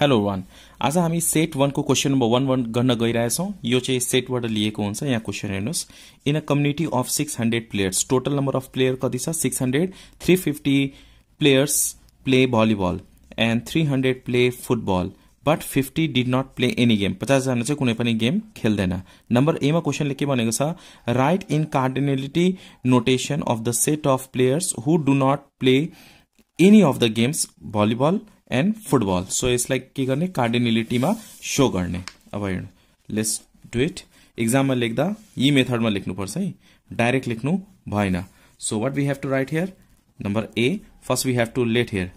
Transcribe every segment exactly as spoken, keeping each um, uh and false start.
Hello one आज हामी set one को क्वेश्चन नंबर वन वन गर्न गइरहेछौं। यो चाहिँ सेट बाट लिएको हुन्छ। यहाँ क्वेश्चन हेर्नुस्। In a community of six hundred players total number of player कति छ six hundred, three fifty players play volleyball and three hundred play football but fifty did not play any game. पचास जना चाहिँ कुनै पनि game खेल्दैन। Number ए मा क्वेशनले के भनेको छ right in cardinality notation of the set of players who do not play any of the games volleyball and football. So यसलाई के गर्ने कार्डिनलिटी में शो करने। अब हेर्नु लेट्स डू इट। एग्जाम में लेख्दा यी मेथड में लेख्नु पर्छ है, डाइरेक्ट लेख्नु भएन। So what we have to write here number A first we have to let here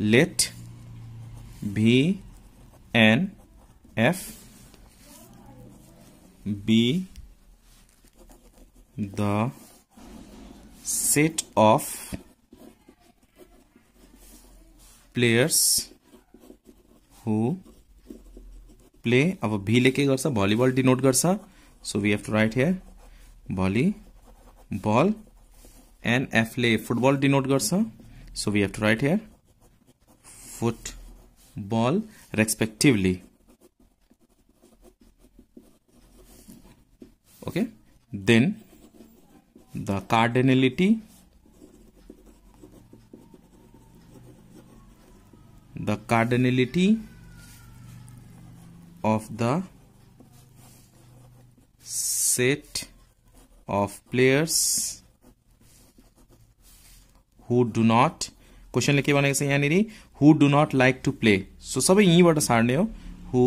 let V and F be the set of players who play। अब भी लेके गर्छ volleyball denote गर्छ। So we have to write here volleyball and F ले football denote गर्छ। So we have to write here football respectively. Okay, then the cardinality the cardinality of the set of players who do not question ले के भनेको छ यहाँ नि who do not like to play। सो सबै यहीँबाट सार्ने हो who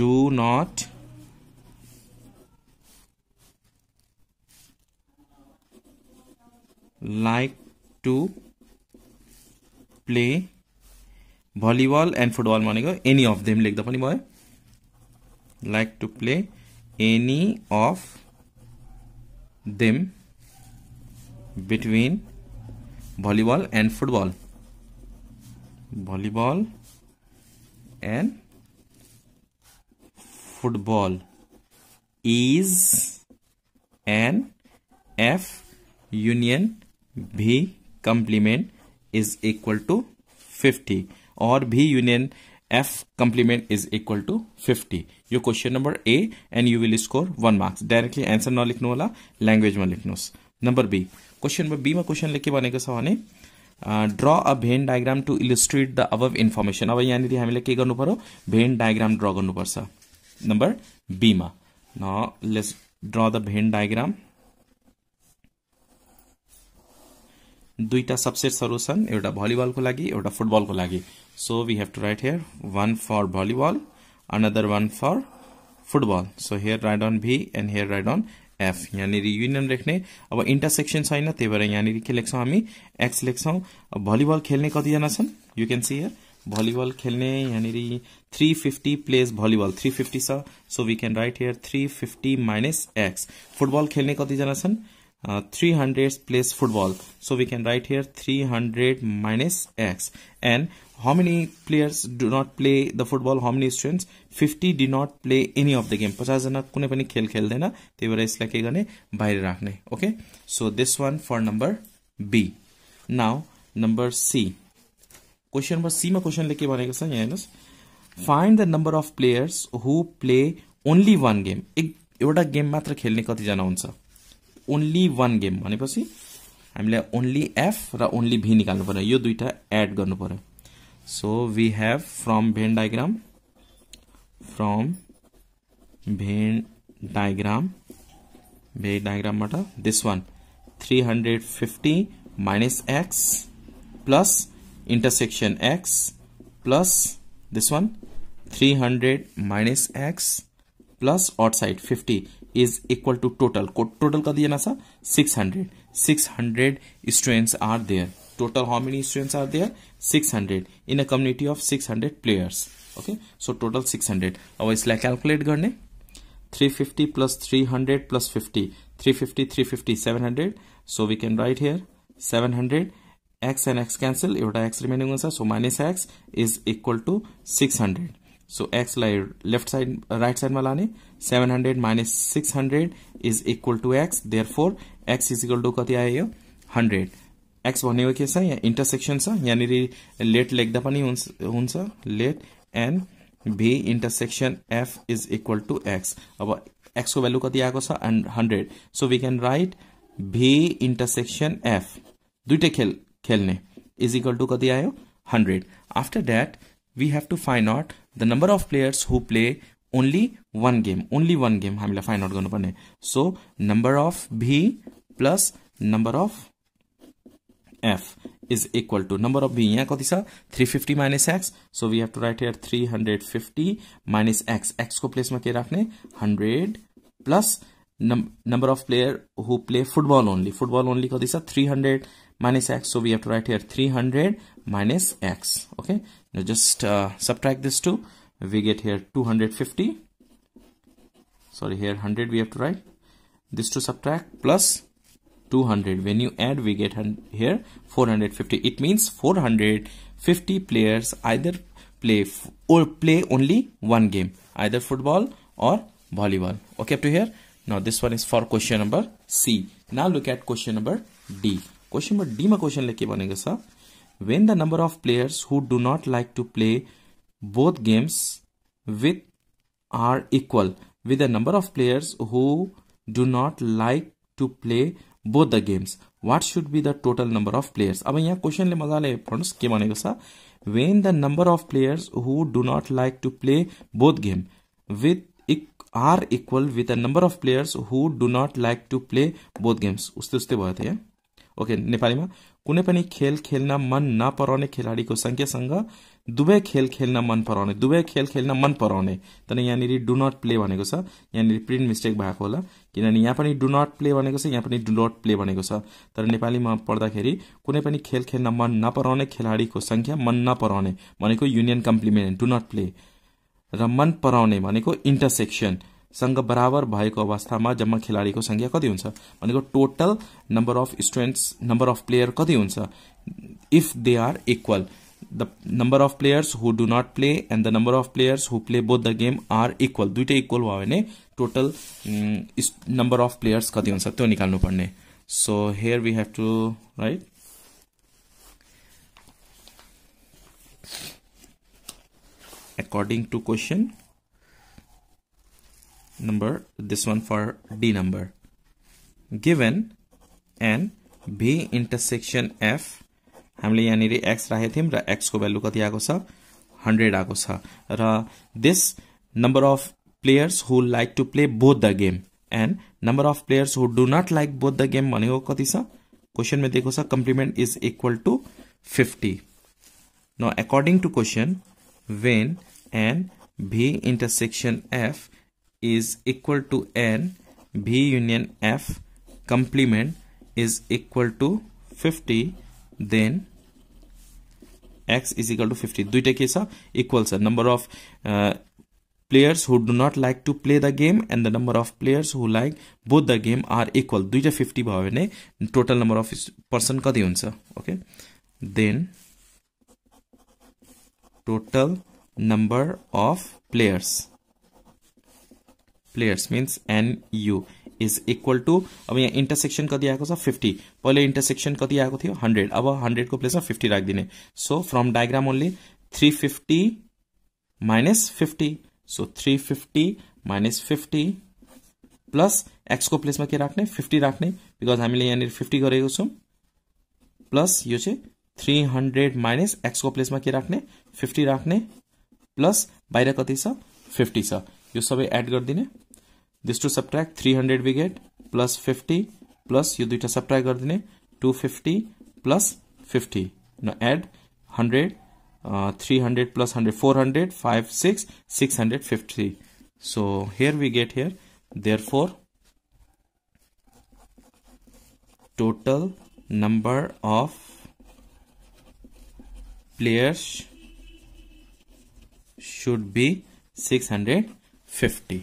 do not like to play volleyball and football भनेको एनी अफ देम लेख्दा पनि भयो like to play any of them between volleyball and football volleyball and football is N F union V complement is equal to fifty or V union F complement is equal to fifty. यो question number A and you will score one marks. Directly answer नलेख्नु होला, language में लेख्नुहोस्। Number B question number B में क्वेश्चनले के भनेको छ भने draw a Venn diagram to illustrate the above information. अब यहाँ हामीले के गर्नु पर्यो भेन डायग्राम ड्र गर्नुपर्छ। नंबर बी में now let's draw the Venn diagram. दुईटा सबसेट्सहरु छन्, एउटा भलिबल को लागि एउटा फुटबल को लागि। So we have to write here one for volleyball another one for football. So here write on V and here write on F. यहाँ यूनियन लेख्ने। अब इंटरसेक्शन छैन, त्यही भएर यहाँ के लेख्छौं हामी एक्स लेख्छौं। भलिबल खेल्ने कति जना छन् you can see here volleyball खेल्ने यहाँ three fifty plays volleyball three fifty छ। So we can write here three fifty minus X. Football खेल्ने कति जना छन् Uh, three hundred plays football. So we can write here three hundred minus x. And how many players do not play the football? How many students? fifty did not play any of the game. पचास जना कुनै पनि खेल खेल्दैन, त्यही भएर यसलाई के गर्ने बाहिर राख्ने। Okay, so this one for number B. Now number C. Question number C मा question ले के भनेको छ यहाँ हेर्नुस् find the number of players who play only one game. एक एउटा गेम मात्र खेल्ने कति जना हुन्छ? ओन्ली वन गेम भनेपछि हामीले ओन्ली एफ र ओन्ली भी निकाल्नु पर्यो, यो दुईटा एड गर्नु पर्यो। So we have from Venn diagram from Venn diagram Venn diagram this one three hundred fifty minus X plus intersection X plus this one three hundred minus X plus outside fifty is equal to total. Total कति जना छ six hundred. Six hundred students are there. Total how many students are there six hundred in a community of six hundred players. Okay so total six hundred. अब इसलिए calculate गर्ने three fifty plus three hundred plus fifty three fifty three fifty seven hundred. So we can write here seven hundred X and X cancel, एउटा X remaining हुन्छ। So minus X is equal to six hundred. So X लाई left side right side में लाने seven hundred minus six hundred is equal to X. Therefore X is equal to कति आयो hundred. X भन्ने के छ यहाँ इंटरसेक्शन छ यहाँ लेट लेख्दा पनि हुन्छ let and V intersection F is equal to x. अब एक्स को भ्यालु कति आएको छ hundred. So we can write V intersection F दुईटे खेल खेलने इज इक्वल टू कति आयो hundred. After that we have to find out the number of players who play only one game. Only one game हमें find out गर्नुपर्ने. So number of भी plus number of F is equal to number of V यहाँ कति छ three fifty minus x. So we have to write here three hundred fifty minus x. X को place में के राख्ने hundred plus number of player who play football only. Football only कति छ three hundred minus x. So we have to write here three hundred minus x. Okay just subtract this two we get here two hundred fifty sorry here hundred we have to write this two subtract plus two hundred. When you add we get here four hundred fifty. It means four hundred fifty players either play or play only one game, either football or volleyball. Okay, up to here. Now this one is for question number C. Now look at question number D. Question number D ma question leke banega sir. When the number of players who do not like to play both games with are equal with the number of players who do not like to play both the games, what should be the total number of players? अब यहाँ question ले मजा ले friends के मानेगा सा when the number of players who do not like to play both game with are equal with the number of players who do not like to play both games. उस्ते उस्ते बात है. Okay Nepali में कुनै पनि खेल खेल्न मन नपराउने खेलाडीको संख्यासँग दुवै खेल खेल्न मन पराउने दुवै खेल खेल्न मन पराउने तने यहाँ डु नट प्ले भनेको छ. यहाँ प्रिन्ट मिस्टेक भएको होला किनभने यहाँ पनि डु नट प्ले भनेको छ यहाँ पनि डु नट प्ले भनेको छ. तर नेपालीमा पढ्दाखेरि कुनै पनि खेल खेल्न मन नपराउने खेलाडीको संख्या मन नपराउने भनेको union complement do not play र मन पराउने भनेको इन्टरसेक्सन सँग बराबर भएको अवस्थामा जम्मा खेलाडीको संख्या कति हुन्छ भनेको total number of students number of player कति हुन्छ if they are equal. The number of players who do not play and the number of players who play both the game are equal. दुईटै equal भयो भने total number of players कति हुन्छ त्यो निकाल्नु पर्ने. So here we have to write according to question number this one for D number. Given and B intersection F हामीले यहाँनिर x राखेका थियौं र x को भ्यालु कति आएको छ हंड्रेड आएको छ र this number of players who like to play both the game and number of players who do not like both the game भनेको कति छ क्वेशन में दिएको छ complement is equal to fifty. Now according to question when and B intersection F is equal to N, B union F complement is equal to fifty, then X is equal to fifty. दुईटा के छ equals a number of uh, players who do not like to play the game and the number of players who like both the game are equal. दुईटा fifty भयो भने total number of person कति हुन्छ. Okay, then total number of players players means N U is equal to अब यहाँ intersection कति आएको छ फिफ्टी. पहले इंटरसेक्शन कति आएको थियो हंड्रेड. अब हंड्रेड को प्लेस में फिफ्टी राखिदिने. So from diagram only three fifty minus fifty. So three fifty minus fifty plus X को प्लेस में के राख्ने फिफ्टी राख्ने बिकज हामीले यहाँ फिफ्टी गरेको छौं प्लस यो चाहिँ थ्री हंड्रेड माइनस एक्स को प्लेस में के राख्ने फिफ्टी राख्ने प्लस बाहिर कति छ फिफ्टी छ यो सबै एड गर्दिने. This two subtract three hundred we get plus fifty plus यो दुईटा सब्ट्रैक्ट गर्दिने टू फिफ्टी प्लस फिफ्टी न add hundred three hundred plus hundred four hundred five six six hundred fifty. So here we get here therefore total number of players should be six hundred fifty.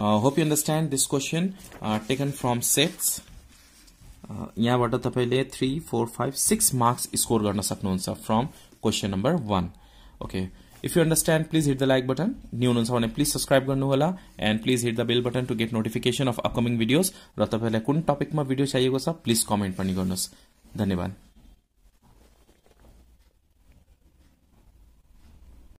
Uh, hope you understand this question uh, taken from sets. यहाँ बाट तपाईले three, four, five, six marks score गर्न सक्नुहुन्छ from question number one. Okay. If you understand, please hit the like button. New हुनुहुन्छ भने please subscribe गर्नुहोला and please hit the bell button to get notification of upcoming videos. र तपाईलाई कुन टपिकमा video चाहिएको छ please comment पनि गर्नुहोस्. धन्यवाद।